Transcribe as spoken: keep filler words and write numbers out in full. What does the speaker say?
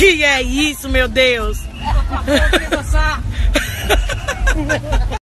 Que é isso, meu Deus?